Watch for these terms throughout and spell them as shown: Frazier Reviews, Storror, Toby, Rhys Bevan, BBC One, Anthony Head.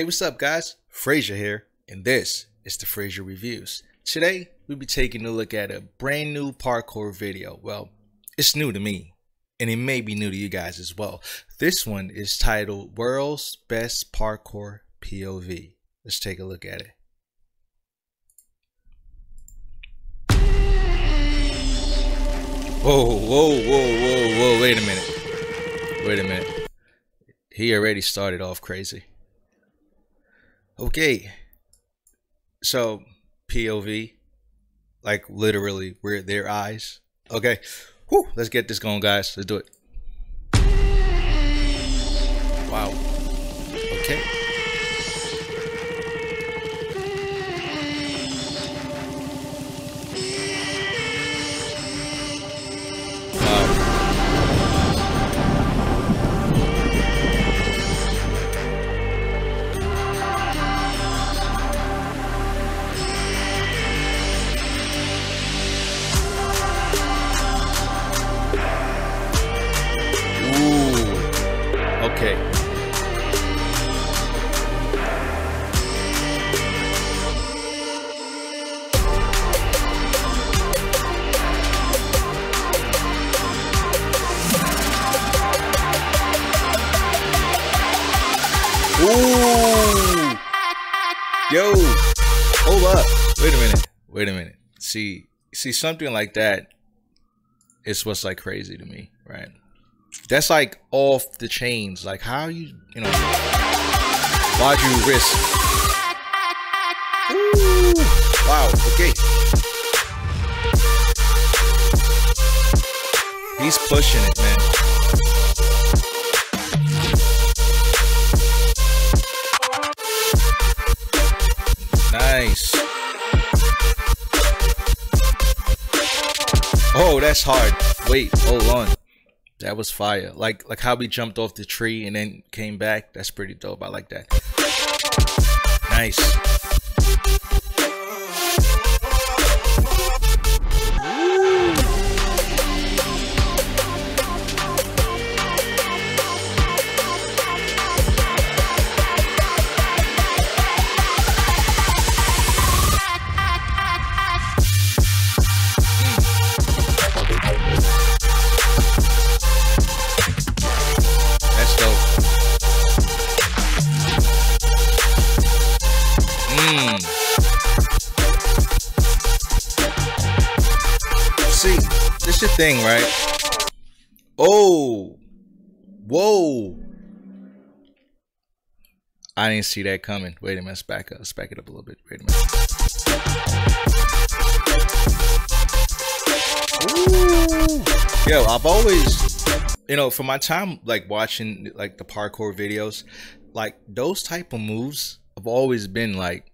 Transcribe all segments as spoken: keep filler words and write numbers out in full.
Hey, what's up guys? Frazier here, and this is the Frazier Reviews. Today, we'll be taking a look at a brand new parkour video. Well, it's new to me, and it may be new to you guys as well. This one is titled World's Best Parkour P O V. Let's take a look at it. Whoa, whoa, whoa, whoa, whoa, wait a minute. Wait a minute. He already started off crazy. Okay, so P O V, like literally we're their eyes. Okay, whew, let's get this going guys, let's do it. Wow, okay. Okay. Ooh. Yo. Hold up. Wait a minute. Wait a minute. See, see something like that is what's like crazy to me, right? That's like off the chains. Like how you, you know, why'd you risk? Ooh, wow, okay. He's pushing it, man. Nice. Oh, that's hard. Wait, hold on. That was fire. Like like how we jumped off the tree and then came back. That's pretty dope. I like that. Nice. See, this is the thing, right? Oh, whoa. I didn't see that coming. Wait a minute, let's back up. Let's back it up a little bit. Wait a minute. Ooh. Yo, I've always, you know, for my time, like watching like the parkour videos, like those type of moves have always been like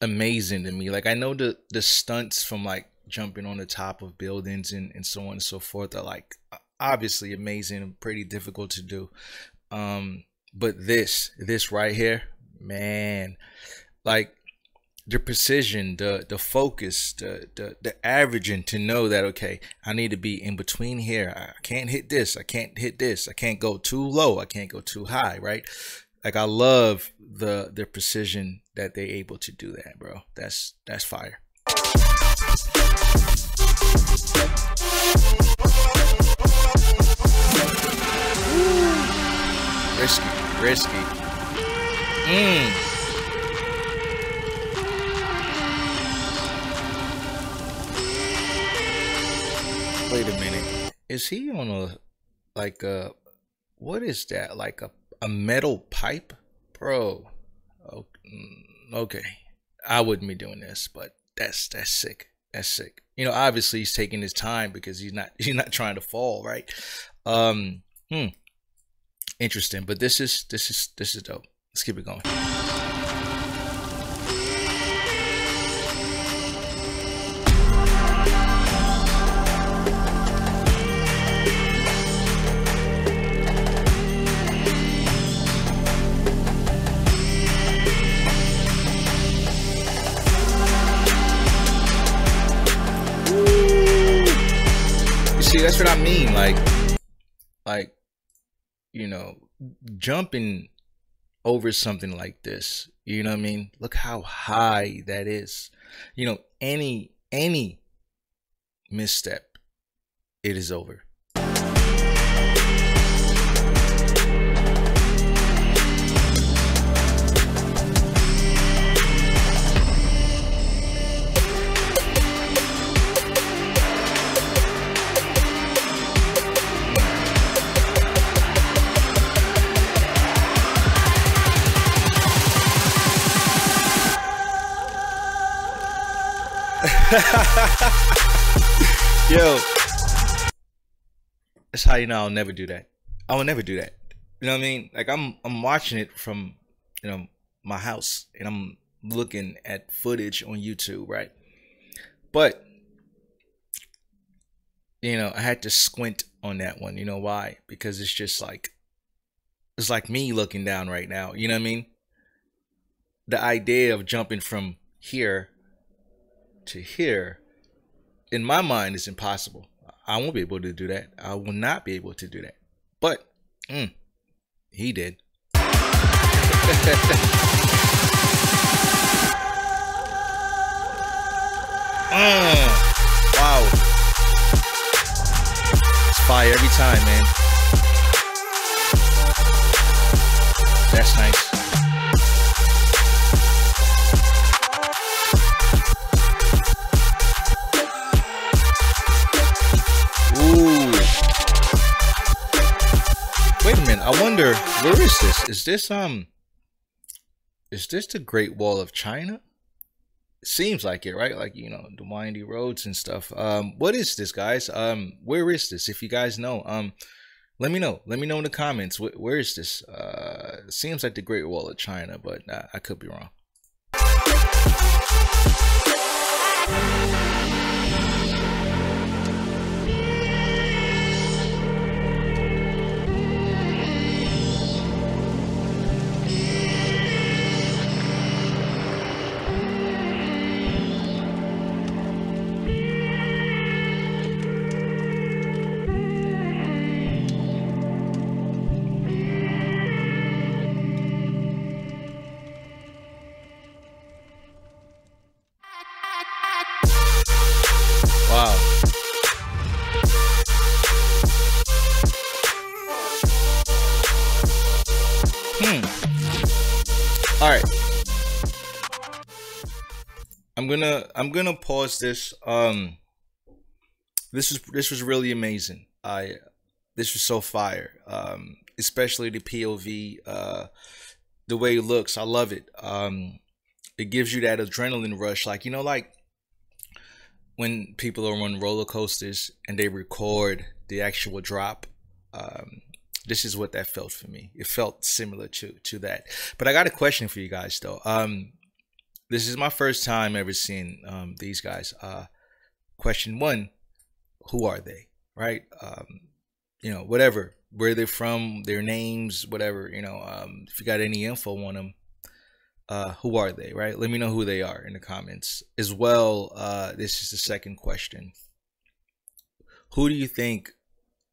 amazing to me. Like I know the the stunts from like jumping on the top of buildings and, and so on and so forth are like obviously amazing and pretty difficult to do, um but this this right here, man, like the precision, the the focus, the the, the averaging to know that okay, I need to be in between here, I can't hit this, I can't hit this, I can't go too low, I can't go too high, right? Like I love the the precision that they're able to do that, bro. That's that's fire. Ooh. Risky, risky. Mm. Wait a minute. Is he on a like a what is that? Like a A metal pipe, bro. Okay, I wouldn't be doing this, but that's that's sick. That's sick. You know, obviously he's taking his time because he's not he's not trying to fall, right? Um, hmm. Interesting, but this is this is this is dope. Let's keep it going. See, that's what I mean, like like you know, jumping over something like this. You know what I mean? Look how high that is. You know, any any misstep, it is over. Yo, that's how you know I'll never do that. I will never do that. You know what I mean? Like, I'm I'm watching it from, you know, my house, and I'm looking at footage on YouTube, right? But, you know, I had to squint on that one. You know why? Because it's just like, it's like me looking down right now. You know what I mean? The idea of jumping from here to here, in my mind, is impossible. I won't be able to do that. I will not be able to do that. But mm, he did. mm, wow, it's fire every time, man. That's nice. Wait a minute, I wonder, where is this? Is this, um, is this the Great Wall of China? It seems like it, right? Like, you know, the windy roads and stuff. Um, what is this, guys? Um, where is this? If you guys know, um, let me know. Let me know in the comments. Where, where is this? Uh, it seems like the Great Wall of China, but uh, I could be wrong. Hmm. All right. I'm going to I'm going to pause this. Um this is this was really amazing. I this was so fire. Um especially the P O V, uh the way it looks. I love it. Um it gives you that adrenaline rush, like, you know, like when people are on roller coasters and they record the actual drop. Um This is what that felt for me. It felt similar to to that. But I got a question for you guys, though. Um, this is my first time ever seeing um, these guys. Uh, question one, who are they, right? Um, you know, whatever, where they're from, their names, whatever. You know, um, if you got any info on them, uh, who are they, right? Let me know who they are in the comments. As well, uh, this is the second question. Who do you think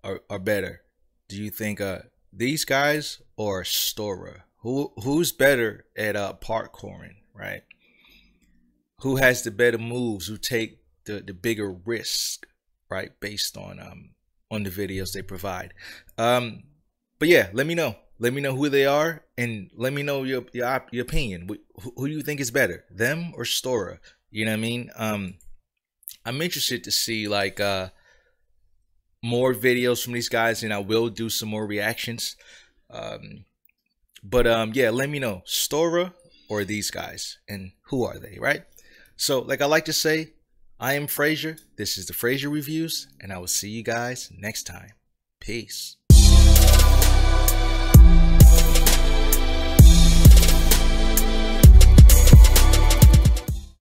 are, are better? Do you think uh these guys or Storror? Who who's better at uh parkouring, right? Who has the better moves? Who take the the bigger risk, right? Based on um on the videos they provide. Um, but yeah, let me know. Let me know who they are, and let me know your your, your opinion. Who, who do you think is better, them or Storror? You know what I mean? Um, I'm interested to see, like, uh. more videos from these guys, and I will do some more reactions. Um, but um, yeah, let me know, Storror or these guys, and who are they, right? So, like I like to say, I am Frazier. This is the Frazier Reviews, and I will see you guys next time. Peace.